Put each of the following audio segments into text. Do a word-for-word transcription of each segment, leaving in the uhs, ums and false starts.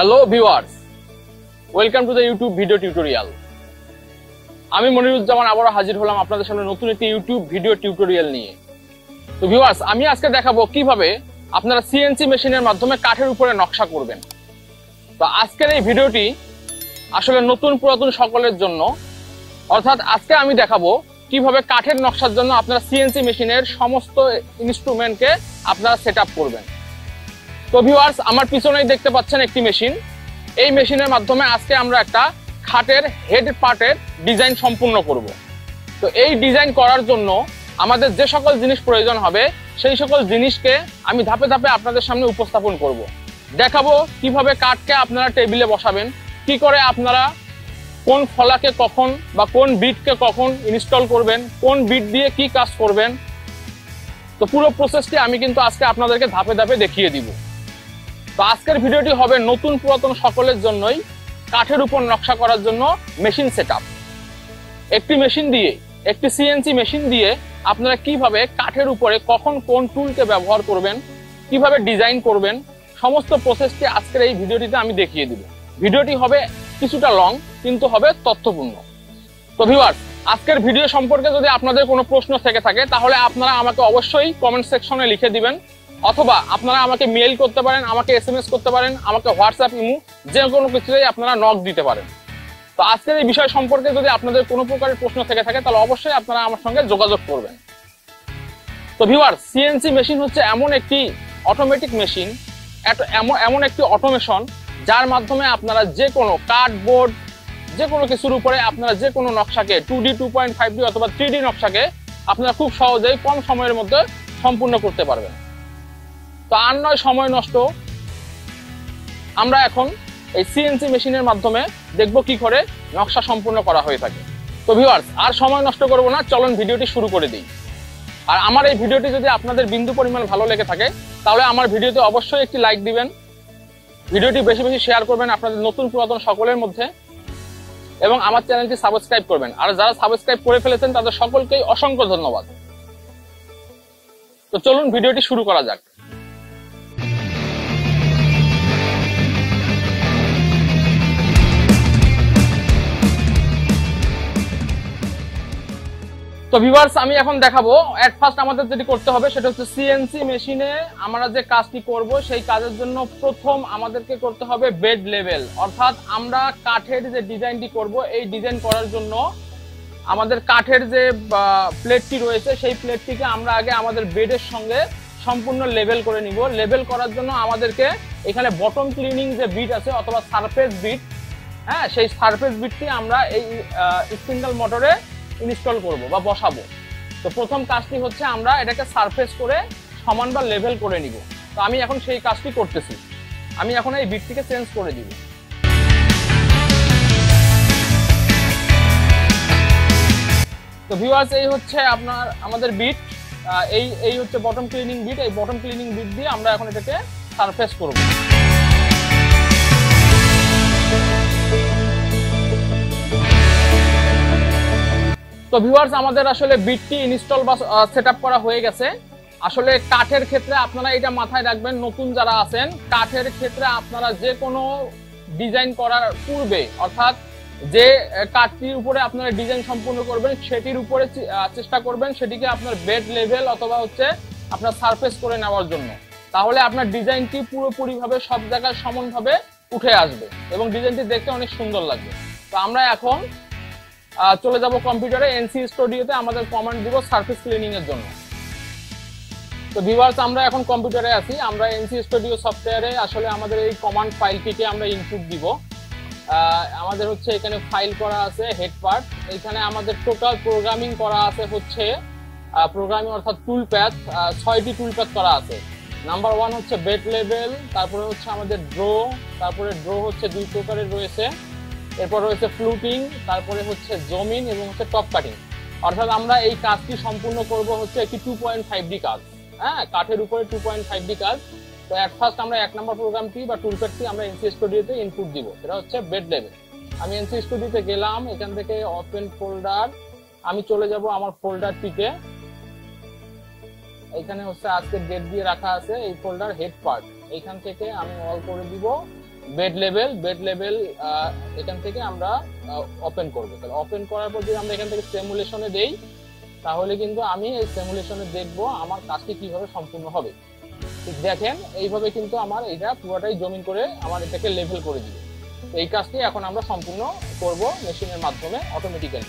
Hello viewers, welcome to the YouTube video tutorial. আমি মনিরুজ্জামান আবারো হাজির হলাম আপনাদের সামনে নতুন একটি ইউটিউব ভিডিও টিউটোরিয়াল নিয়ে। তো ভিউয়ার্স, আমি আজকে দেখাবো কিভাবে আপনারা সিএনসি মেশিনের মাধ্যমে কাঠের উপরে নকশা করবেন। তো আজকের এই ভিডিওটি আসলে নতুন পুরাতন সকলের জন্য, অর্থাৎ আজকে আমি দেখাবো কিভাবে কাঠের নকশার জন্য আপনারা সিএনসি মেশিনের সমস্ত ইনস্ট্রুমেন্টকে আপনারা সেটআপ করবেন। তো ভিউয়ার্স, আমার পিছনেই দেখতে পাচ্ছেন একটি মেশিন। এই মেশিনের মাধ্যমে আজকে আমরা একটা খাটের হেড পার্টের ডিজাইন সম্পূর্ণ করব। তো এই ডিজাইন করার জন্য আমাদের যে সকল জিনিস প্রয়োজন হবে সেই সকল জিনিসকে আমি ধাপে ধাপে আপনাদের সামনে উপস্থাপন করব। দেখাবো কিভাবে কাঠকে আপনারা টেবিলে বসাবেন, কি করে আপনারা কোন ফলাকে কখন বা কোন বিটকে কখন ইনস্টল করবেন, কোন বিট দিয়ে কি কাজ করবেন। তো পুরো প্রসেসটি আমি কিন্তু আজকে আপনাদেরকে ধাপে ধাপে দেখিয়ে দিব। তো আজকের ভিডিওটি হবে নতুন পুরাতন সকলের জন্যই কাঠের উপর নকশা করার জন্য মেশিন সেটআপ। একটি মেশিন দিয়ে, একটি সিএনসি মেশিন দিয়ে আপনারা কিভাবে কাঠের উপরে কখন কোন টুলকে ব্যবহার করবেন, কিভাবে ডিজাইন করবেন, সমস্ত প্রসেসটি আজকের এই ভিডিওটিতে আমি দেখিয়ে দিব। ভিডিওটি হবে কিছুটা লং কিন্তু হবে তথ্যপূর্ণ। তো ভিউয়ার্স, আজকের ভিডিও সম্পর্কে যদি আপনাদের কোনো প্রশ্ন থেকে থাকে তাহলে আপনারা আমাকে অবশ্যই কমেন্ট সেকশনে লিখে দিবেন, অথবা আপনারা আমাকে মেইল করতে পারেন, আমাকে এসএমএস করতে পারেন, আমাকে হোয়াটসঅ্যাপ, ইমো, যে কোনো কিছুতেই আপনারা নক দিতে পারেন। তো আজকের এই বিষয় সম্পর্কে যদি আপনাদের কোনো প্রকারের প্রশ্ন থেকে থাকে তাহলে অবশ্যই আপনারা আমার সঙ্গে যোগাযোগ করবেন। তো ভিউয়ার্স, সিএনসি মেশিন হচ্ছে এমন একটি অটোমেটিক মেশিন, এমন একটি অটোমেশন যার মাধ্যমে আপনারা যে কোনো কার্ডবোর্ড, যে কোনো কিছুর উপরে আপনারা যে কোনো নকশাকে two D two point five D অথবা থ্রি ডি নকশাকে আপনারা খুব সহজেই কম সময়ের মধ্যে সম্পূর্ণ করতে পারবেন। তো আর নয় সময় নষ্ট, আমরা এখন এই সিএনসি মেশিনের মাধ্যমে দেখব কি করে নকশা সম্পূর্ণ করা হয়ে থাকে। তো ভিউয়ার্স, আর সময় নষ্ট করব না, চলুন ভিডিওটি শুরু করে দিই। আর আমার এই ভিডিওটি যদি আপনাদের বিন্দু পরিমাণ ভালো লেগে থাকে তাহলে আমার ভিডিওতে অবশ্যই একটি লাইক দিবেন, ভিডিওটি বেশি বেশি শেয়ার করবেন আপনাদের নতুন পুরাতন সকলের মধ্যে, এবং আমার চ্যানেলটি সাবস্ক্রাইব করবেন। আর যারা সাবস্ক্রাইব করে ফেলেছেন তাদের সকলকেই অসংখ্য ধন্যবাদ। তো চলুন ভিডিওটি শুরু করা যাক। তো ভিউয়ার্স, আমি এখন দেখাবো এট ফার্স্ট আমাদের যেটি করতে হবে সেটা হচ্ছে সিএনসি মেশিনে আমরা যে কাজটি করব সেই কাজের জন্য প্রথম আমাদেরকে করতে হবে বেড লেভেল, অর্থাৎ আমরা কাঠের যে ডিজাইনটি করব এই ডিজাইন করার জন্য আমাদের কাঠের যে প্লেটটি রয়েছে সেই প্লেটটিকে আমরা আগে আমাদের বেডের সঙ্গে সম্পূর্ণ লেভেল করে নিব। লেভেল করার জন্য আমাদেরকে এখানে বটম ক্লিনিং যে বিট আছে অথবা সারফেস বিট, হ্যাঁ সেই সারফেস বিটটি আমরা এই স্পিন্ডল মোটরে ইনস্টল করব বা বসাবো। তো প্রথম কাজটি হচ্ছে আমরা এটাকে সারফেস করে সমান বা লেভেল করে নিব। তো আমি এখন সেই কাজটি করতেছি, আমি এখন এই বিটটিকে চেঞ্জ করে দিব। তো ভিউয়ার্স, এই হচ্ছে আপনার আমাদের বিট, এই এই হচ্ছে বটম ক্লিনিং বিট। এই বটম ক্লিনিং বিট দিয়ে আমরা এখন এটাকে সারফেস করব। তো ভিউয়ার্স, আমাদের আসলে বিটটি ইনস্টল বা সেটআপ করা হয়ে গেছে। আসলে কাঠের ক্ষেত্রে আপনারা এটা মাথায় রাখবেন, নতুন যারা আছেন, কাঠের ক্ষেত্রে আপনারা যে কোনো ডিজাইন করার পূর্বে, অর্থাৎ যে কাঠটির উপরে আপনারা ডিজাইন সম্পূর্ণ করবেন সেটির উপরে চেষ্টা করবেন সেটিকে আপনার বেড লেভেল অথবা হচ্ছে আপনার সারফেস করে নেওয়ার জন্য। তাহলে আপনার ডিজাইনটি পুরোপুরিভাবে সব জায়গায় সমানভাবে উঠে আসবে এবং ডিজাইনটি দেখতে অনেক সুন্দর লাগবে। তো আমরা এখন চলে যাব কম্পিউটারে, এনসি স্টুডিওতে আমাদের কমান্ড দিব সারফেস ক্লিনিং এর জন্য। তো ভিউয়ার্স, আমরা এখন কম্পিউটারে আছি, আমরা এনসি স্টুডিও সফটওয়্যারে আসলে আমাদের এই কমান্ড ফাইলটিকে আমরা ইনপুট দিব। আমাদের হচ্ছে এখানে ফাইল করা আছে হেড পার্ট, এখানে আমাদের টোটাল প্রোগ্রামিং করা আছে, হচ্ছে প্রোগ্রামিং অর্থাৎ টুল প্যাথ, ছয়টি টুল প্যাথ করা আছে। নাম্বার ওয়ান হচ্ছে বেড লেভেল, তারপরে হচ্ছে আমাদের ড্রো, তারপরে ড্রো হচ্ছে দুই প্রকারের রয়েছে, এরপর রয়েছে ফ্লুটিং, তারপরে হচ্ছে জমিন এবং হচ্ছে টপ কাটিং। অর্থাৎ আমরা এই কাজটি সম্পূর্ণ করব হচ্ছে একটি টু পয়েন্ট ফাইভ ডি কাজ, হ্যাঁ কাঠের উপরে টু পয়েন্ট ফাইভ ডি কাজ। তো এট ফার্স্ট আমরা এক নম্বর প্রোগ্রামটি বা টুলপ্যাডটি আমরা এনসি স্টুডিওতে ইনপুট দিব, সেটা হচ্ছে বেড লেভেল। আমি এনসি স্টুডিওতে গেলাম, এখান থেকে ওপেন ফোল্ডার, আমি চলে যাব আমার ফোল্ডারটিতে, এখানে হচ্ছে আজকে ডেট দিয়ে রাখা আছে এই ফোল্ডার হেড পার্ট। এইখান থেকে আমি অল করে দিব, বেড লেভেল বেড লেভেল এখান থেকে আমরা ওপেন করব। তাহলে ওপেন করার পর যদি আমরা এখান থেকে সিমুলেশনে দেই তাহলে কিন্তু আমি এই সিমুলেশনে দেখব আমার কাজটি কিভাবে সম্পূর্ণ হবে। ঠিক দেখেন এইভাবে কিন্তু আমার এটা পুরোটাই জমিন করে আমার এটাকে লেভেল করে দিবে। এই কাজটি এখন আমরা সম্পূর্ণ করব মেশিনের মাধ্যমে অটোমেটিক্যালি।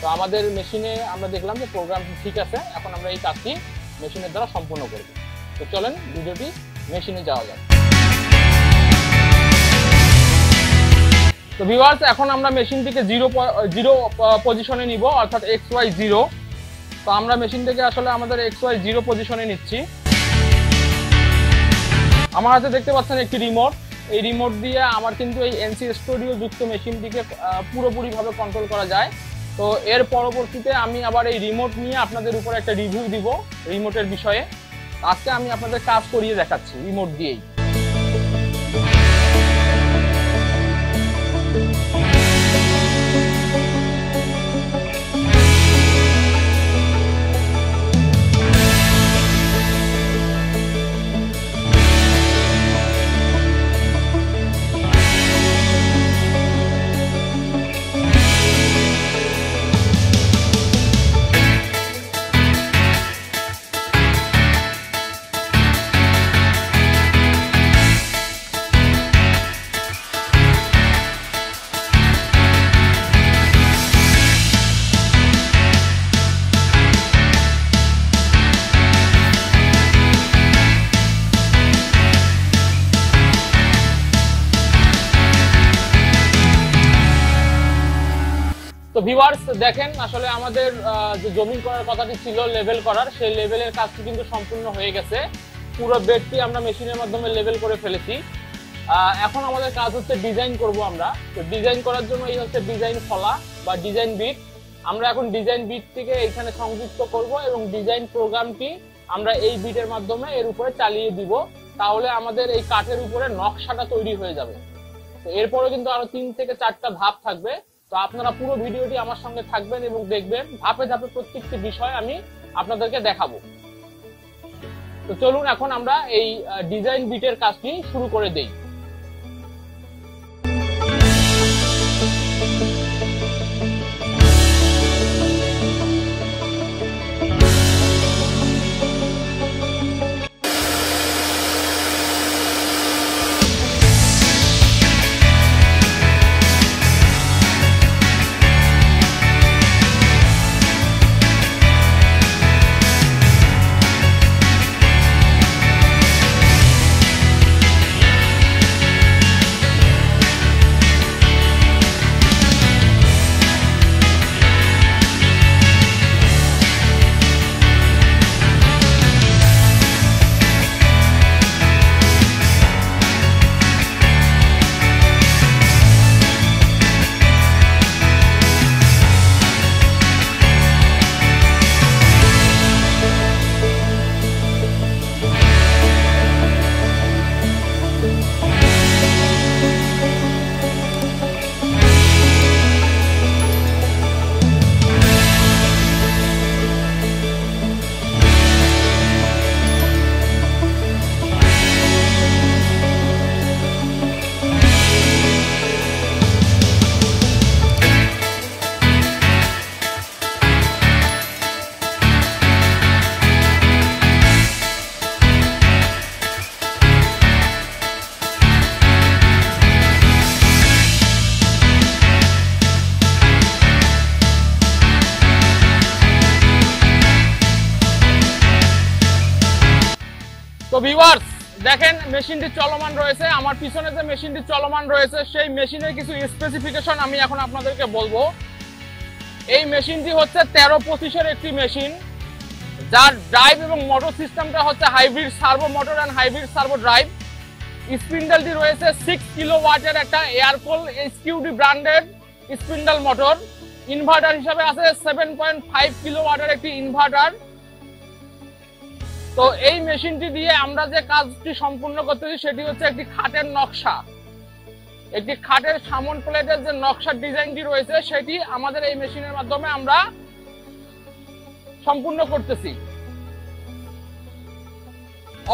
তো আমাদের মেশিনে আমরা দেখলাম যে প্রোগ্রাম ঠিক আছে, এখন আমরা এই কাজটি মেশিনের দ্বারা সম্পূর্ণ করব। তো চলেন ভিডিওটি মেশিনে যাওয়া যাক। তো ভিউয়ার্স এখন আমরা মেশিনটিকে জিরো জিরো পজিশনে নিব, অর্থাৎ এক্স ওয়াই জিরো। তো আমরা মেশিনটিকে আসলে আমাদের এক্স ওয়াই জিরো পজিশনে নিচ্ছি। আমার হাতে দেখতে পাচ্ছেন একটি রিমোট, এই রিমোট দিয়ে আমার কিন্তু এই এনসি স্টুডিও যুক্ত মেশিনটিকে পুরোপুরিভাবে কন্ট্রোল করা যায়। তো এর পরবর্তীতে আমি আবার এই রিমোট নিয়ে আপনাদের উপর একটা রিভিউ দিব রিমোটের বিষয়ে। আজকে আমি আপনাদের কাজ করিয়ে দেখাচ্ছি রিমোট দিয়েই। তো ভিউয়ার্স দেখেন আসলে আমাদের যে জমিন করার কথাটি ছিল লেভেল করার, সেই লেভেলের কাজটি কিন্তু সম্পূর্ণ হয়ে গেছে। পুরো বেডটি আমরা মেশিনের মাধ্যমে লেভেল করে ফেলেছি। এখন আমাদের কাজ হচ্ছে ডিজাইন করব আমরা। তো ডিজাইন করার জন্য এই হচ্ছে ডিজাইন ফলা বা ডিজাইন বিট। আমরা এখন ডিজাইন বিটটিকে এখানে সংযুক্ত করব এবং ডিজাইন প্রোগ্রামটি আমরা এই বিটের মাধ্যমে এর উপরে চালিয়ে দিব। তাহলে আমাদের এই কাঠের উপরে নকশাটা তৈরি হয়ে যাবে। তো এরপরে কিন্তু আরো তিন থেকে চারটা ধাপ থাকবে। তো আপনারা পুরো ভিডিওটি আমার সঙ্গে থাকবেন এবং দেখবেন, ধাপে ধাপে প্রত্যেকটি বিষয় আমি আপনাদেরকে দেখাবো। তো চলুন এখন আমরা এই ডিজাইন বিটের কাজটি শুরু করে দেই। তো ভিউয়ার্স দেখেন মেশিনটি চলমান রয়েছে। আমার পিছনে যে মেশিনটি চলমান রয়েছে সেই মেশিনের কিছু স্পেসিফিকেশন আমি এখন আপনাদেরকে বলবো। এই মেশিনটি হচ্ছে তেরো পঁচিশের একটি মেশিন, যার ড্রাইভ এবং মোটর সিস্টেমটা হচ্ছে hybrid servo motor and hybrid servo drive. স্পিন্ডেলটি রয়েছে সিক্স কিলো ওয়াটের একটা এয়ারপল SQD branded spindle motor. Inverter হিসাবে আছে সেভেন পয়েন্ট ফাইভ কিলো ওয়াটের একটি ইনভার্টার। তো এই মেশিনটি দিয়ে আমরা যে কাজটি সম্পূর্ণ করতেছি সেটি হচ্ছে একটি খাটের নকশা। একটি খাটের সামন প্লেটের যে নকশার ডিজাইনটি রয়েছে সেটি আমাদের এই মেশিনের মাধ্যমে আমরা সম্পূর্ণ করতেছি।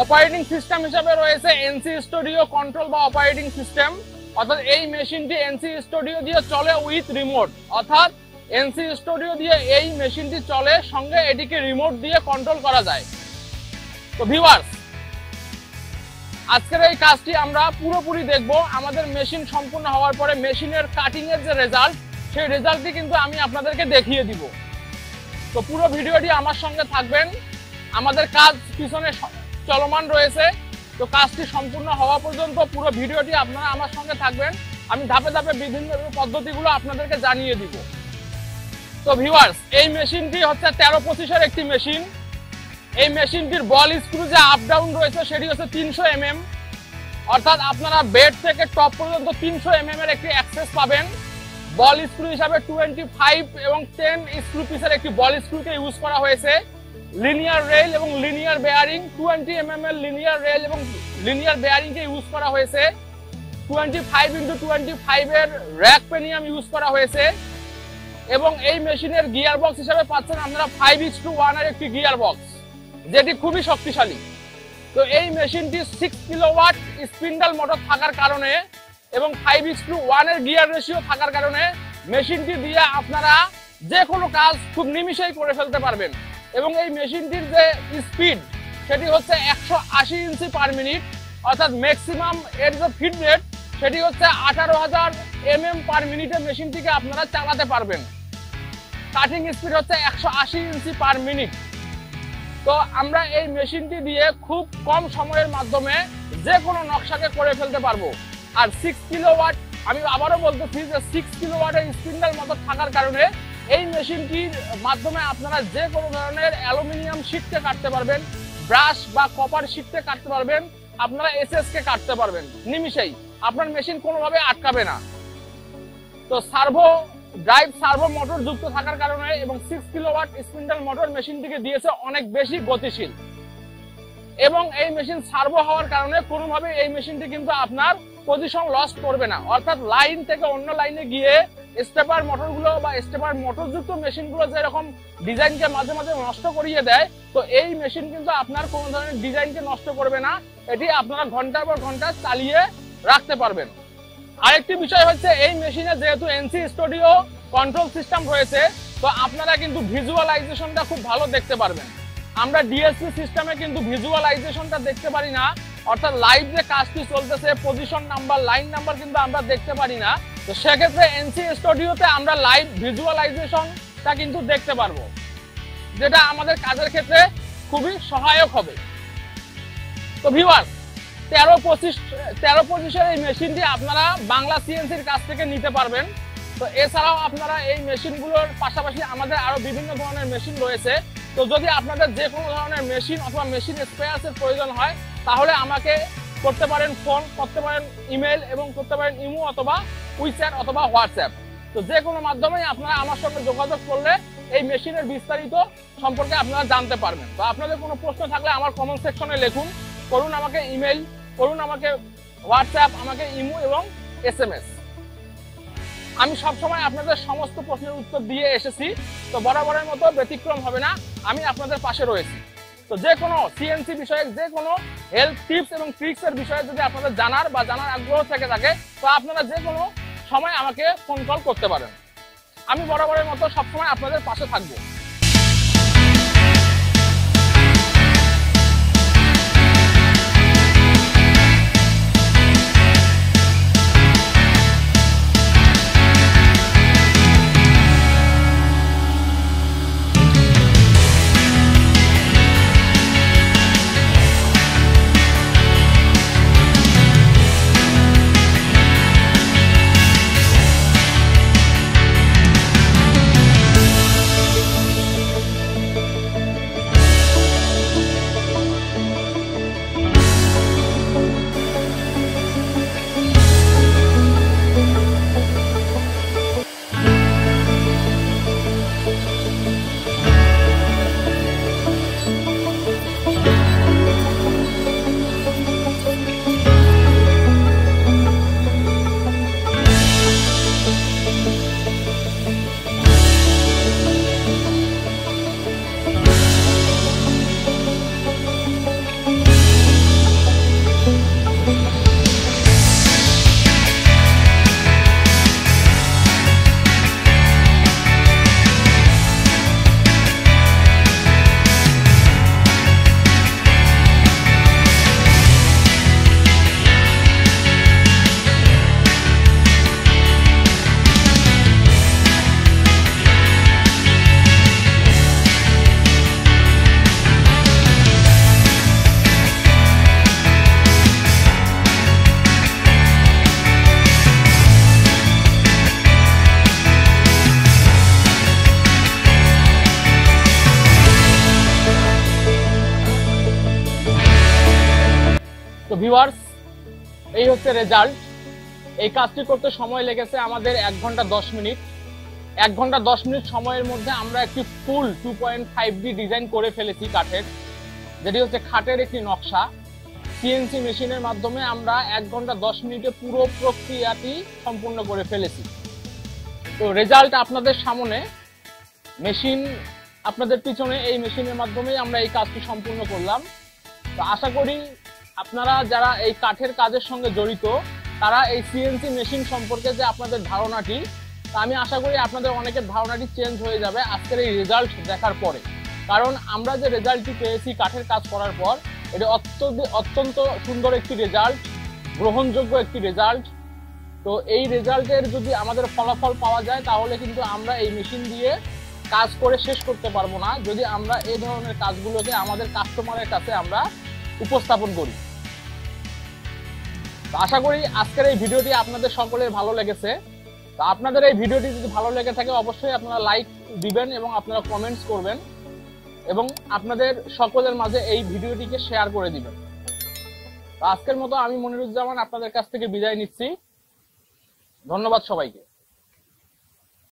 অপারেটিং সিস্টেম হিসেবে রয়েছে এনসি স্টুডিও কন্ট্রোল বা অপারেটিং সিস্টেম, অর্থাৎ এই মেশিনটি এনসি স্টুডিও দিয়ে চলে উইথ রিমোট, অর্থাৎ এনসি স্টুডিও দিয়ে এই মেশিনটি চলে, সঙ্গে এটিকে রিমোট দিয়ে কন্ট্রোল করা যায়। তো ভিউয়ার্স, আজকের এই কাজটি আমরা পুরোপুরি দেখব। আমাদের মেশিন সম্পূর্ণ হওয়ার পরে মেশিনের কাটিং এর যে রেজাল্ট, সেই রেজাল্টটি কিন্তু আমি আপনাদেরকে দেখিয়ে দিব। তো পুরো ভিডিওটি আমার সঙ্গে থাকবেন। আমাদের কাজ পিছনে চলমান রয়েছে, তো কাজটি সম্পূর্ণ হওয়া পর্যন্ত পুরো ভিডিওটি আপনারা আমার সঙ্গে থাকবেন। আমি ধাপে ধাপে বিভিন্ন পদ্ধতিগুলো আপনাদেরকে জানিয়ে দিব। তো ভিউয়ার্স, এই মেশিনটি হচ্ছে তেরো পঁচিশের একটি মেশিন। এই মেশিনটির বল স্ক্রু যে আপ ডাউন রয়েছে সেটি হচ্ছে তিনশো এমএম, অর্থাৎ আপনারা বেড থেকে টপ পর্যন্ত তিনশো এমএম এর একটি অ্যাক্সেস পাবেন। বল স্ক্রু হিসাবে টোয়েন্টি ফাইভ এবং টেন স্ক্রু পিসের একটি বল স্ক্রুকে ইউজ করা হয়েছে। লিনিয়ার রেল এবং লিনিয়ার বেয়ারিং, টোয়েন্টি এমএম এর লিনিয়ার রেল এবং লিনিয়ার বেয়ারিংকে ইউজ করা হয়েছে। Twenty five into twenty five এর র্যাক পেনিয়াম ইউজ করা হয়েছে। এবং এই মেশিনের গিয়ার বক্স হিসাবে পাচ্ছেন আপনারা ফাইভ ইক্স টু ওয়ান এর একটি গিয়ার বক্স, যেটি খুবই শক্তিশালী। তো এই মেশিনটি সিক্স কিলোওয়াট স্পিন্ডাল মোটর থাকার কারণে এবং ফাইভ ইক্স টু ওয়ানের গিয়ার রেশিও থাকার কারণে মেশিনটি দিয়ে আপনারা যে কোনো কাজ খুব নিমিষেই করে ফেলতে পারবেন। এবং এই মেশিনটির যে স্পিড সেটি হচ্ছে একশো আশি ইঞ্চি পার মিনিট, অর্থাৎ ম্যাক্সিমাম এর যে ফিড রেট সেটি হচ্ছে আঠারো হাজার এম এম পার মিনিটে মেশিনটিকে আপনারা চালাতে পারবেন। কাটিং স্পিড হচ্ছে একশো আশি ইঞ্চি পার মিনিট। তো আমরা এই মেশিনটি দিয়ে খুব কম সময়ের মাধ্যমে যে কোনো নকশাকে করে ফেলতে পারবো। আর সিক্স কিলোওয়াট, আমি আবারও বলতেছি যে সিক্স কিলোওয়াটের স্পিন্ডাল মোটর থাকার কারণে এই মেশিনটির মাধ্যমে আপনারা যে কোনো ধরনের অ্যালুমিনিয়াম শীটকে কাটতে পারবেন, ব্রাশ বা কপার শীটকে কাটতে পারবেন, আপনারা এসএসকে কাটতে পারবেন নিমিশেই, আপনার মেশিন কোনোভাবে আটকাবে না। তো সার্ভো ড্রাইভ সার্ভো মোটর যুক্ত থাকার কারণে এবং সিক্স কিলোওয়াট স্পিন্ডাল মোটর মেশিনটিকে দিয়েছে অনেক বেশি গতিশীল। এবং এই মেশিন সার্ভো হওয়ার কারণে কোনোভাবে এই মেশিনটি কিন্তু আপনার পজিশন লস করবে না, অর্থাৎ লাইন থেকে অন্য লাইনে গিয়ে স্টেপার মোটরগুলো বা স্টেপার মোটরযুক্ত মেশিনগুলো যেরকম ডিজাইনকে মাঝে মাঝে নষ্ট করিয়ে দেয়, তো এই মেশিন কিন্তু আপনার কোনো ধরনের ডিজাইনকে নষ্ট করবে না। এটি আপনারা ঘন্টার পর ঘন্টা চালিয়ে রাখতে পারবেন। আরেকটি বিষয় হচ্ছে, এই মেশিনে যেহেতু এনসি স্টুডিও কন্ট্রোল সিস্টেম রয়েছে, তো আপনারা কিন্তু ভিজুয়ালাইজেশনটা খুব ভালো দেখতে পারবেন। আমরা ডিএসপি সিস্টেমে কিন্তু ভিজুয়ালাইজেশনটা দেখতে পারি না, অর্থাৎ লাইভ যে কাজটি চলতেছে পজিশন নাম্বার, লাইন নাম্বার কিন্তু আমরা দেখতে পারি না। তো সেক্ষেত্রে এনসি স্টুডিওতে আমরা লাইভ ভিজুয়ালাইজেশনটা কিন্তু দেখতে পারবো, যেটা আমাদের কাজের ক্ষেত্রে খুবই সহায়ক হবে। তো ভিউয়ার্স, তেরো পঁচিশ তেরো পঁচিশের এই মেশিনটি আপনারা বাংলা সিএনসির কাছ থেকে নিতে পারবেন। তো এছাড়াও আপনারা এই মেশিনগুলোর পাশাপাশি আমাদের আরও বিভিন্ন ধরনের মেশিন রয়েছে। তো যদি আপনাদের যে কোনো ধরনের মেশিন অথবা মেশিন স্পেয়ার্সের প্রয়োজন হয়, তাহলে আমাকে করতে পারেন ফোন, করতে পারেন ইমেল, এবং করতে পারেন ইমো অথবা উইচ্যাট অথবা হোয়াটসঅ্যাপ। তো যে কোনো মাধ্যমেই আপনারা আমার সঙ্গে যোগাযোগ করলে এই মেশিনের বিস্তারিত সম্পর্কে আপনারা জানতে পারবেন। তো আপনাদের কোনো প্রশ্ন থাকলে আমার কমেন্ট সেকশনে লিখুন, করুন আমাকে ইমেল, করুন আমাকে হোয়াটসঅ্যাপ, আমাকে ইমো এবং এসএমএস। আমি সবসময় আপনাদের সমস্ত প্রশ্নের উত্তর দিয়ে এসেছি, তো বরাবরের মতো ব্যতিক্রম হবে না, আমি আপনাদের পাশে রয়েছি। তো যে কোনো সিএনসি বিষয়ক যে কোনো হেলথ টিপস এবং ট্রিক্সের বিষয়ে যদি আপনাদের জানার বা জানার আগ্রহ থেকে থাকে, তো আপনারা যে কোনো সময় আমাকে ফোন কল করতে পারেন। আমি বরাবরের মতো সবসময় আপনাদের পাশে থাকবো। ভিউয়ার্স এই হচ্ছে রেজাল্ট। এই কাজটি করতে সময় লেগেছে আমাদের এক ঘন্টা দশ মিনিট এক ঘন্টা দশ মিনিট সময়ের মধ্যে আমরা একটি full two point five D design করে ফেলেছি কাঠের, যেটি হচ্ছে খাটের একটি নকশা। সিএনসি মেশিনের মাধ্যমে আমরা এক ঘন্টা দশ মিনিটে পুরো প্রক্রিয়াটি সম্পূর্ণ করে ফেলেছি। তো রেজাল্ট আপনাদের সামনে, মেশিন আপনাদের পিছনে, এই মেশিনের মাধ্যমেই আমরা এই কাজটি সম্পূর্ণ করলাম। তো আশা করি আপনারা যারা এই কাঠের কাজের সঙ্গে জড়িত তারা এই সিএনসি মেশিন সম্পর্কে যে আপনাদের ধারণাটি, তা আমি আশা করি আপনাদের অনেকের ধারণাটি চেঞ্জ হয়ে যাবে আজকের এই রেজাল্ট দেখার পরে। কারণ আমরা যে রেজাল্টটি পেয়েছি কাঠের কাজ করার পর, এটা অত্যন্ত অত্যন্ত সুন্দর একটি রেজাল্ট, গ্রহণযোগ্য একটি রেজাল্ট। তো এই রেজাল্টের যদি আমাদের ফলাফল পাওয়া যায় তাহলে কিন্তু আমরা এই মেশিন দিয়ে কাজ করে শেষ করতে পারবো না, যদি আমরা এই ধরনের কাজগুলোকে আমাদের কাস্টমারের কাছে আমরা উপস্থাপন করি। আশা করি আজকের এই ভিডিওটি আপনাদের সকলের ভালো লেগেছে। তো আপনাদের এই ভিডিওটি যদি ভালো লেগে থাকে অবশ্যই আপনারা লাইক দিবেন এবং আপনারা কমেন্টস করবেন এবং আপনাদের সকলের মাঝে এই ভিডিওটিকে শেয়ার করে দিবেন। আজকের মতো আমি মনিরুজ্জামান আপনাদের কাছ থেকে বিদায় নিচ্ছি। ধন্যবাদ সবাইকে।